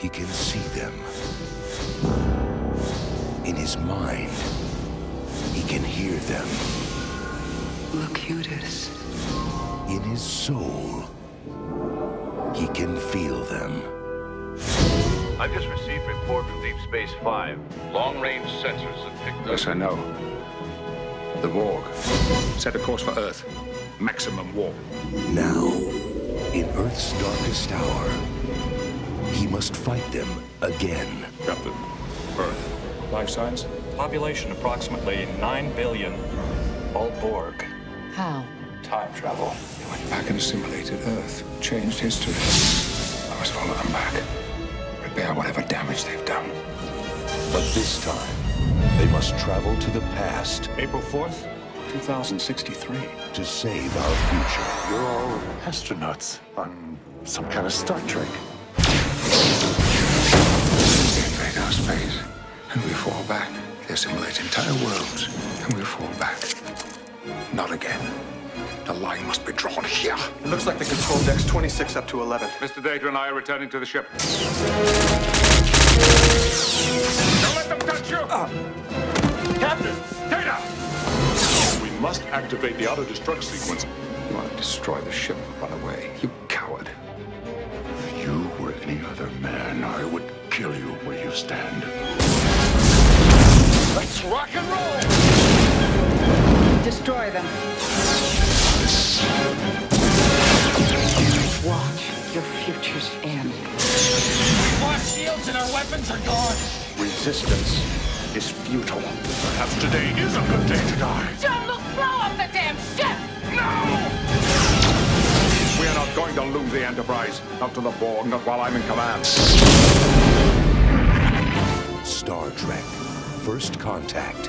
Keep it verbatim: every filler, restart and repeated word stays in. He can see them. In his mind, he can hear them. Locutus. In his soul, he can feel them. I've just received a report from Deep Space Five. Long-range sensors have picked up. Yes, I know. The Borg. Set a course for Earth. Maximum warp. Now, in Earth's darkest hour, he must fight them again. Captain, Earth. Life signs? Population approximately nine billion. All Borg. How? Time travel. He went back and simulated Earth. Changed history. I must follow them back. Repair whatever damage they've done. But this time, they must travel to the past. April fourth, two thousand sixty-three. To save our future. You're all astronauts on some kind of Star Trek. They invade our space, and we fall back. They assimilate entire worlds, and we fall back. Not again. The line must be drawn here. It looks like the control deck's twenty-six up to eleven. Mister Data and I are returning to the ship. Don't let them touch you! Uh, Captain! Data! We must activate the auto-destruct sequence. You want to destroy the ship and run away. You coward. If you were any other man, I would kill you where you stand. Let's rock and roll! Destroy them. Watch your future's end. We've lost shields and our weapons are gone. Resistance is futile. Perhaps today is a good day to die. John, look, blow up the damn ship! No! We are not going to lose the Enterprise. Not to the Borg, not while I'm in command. Star Trek: First Contact.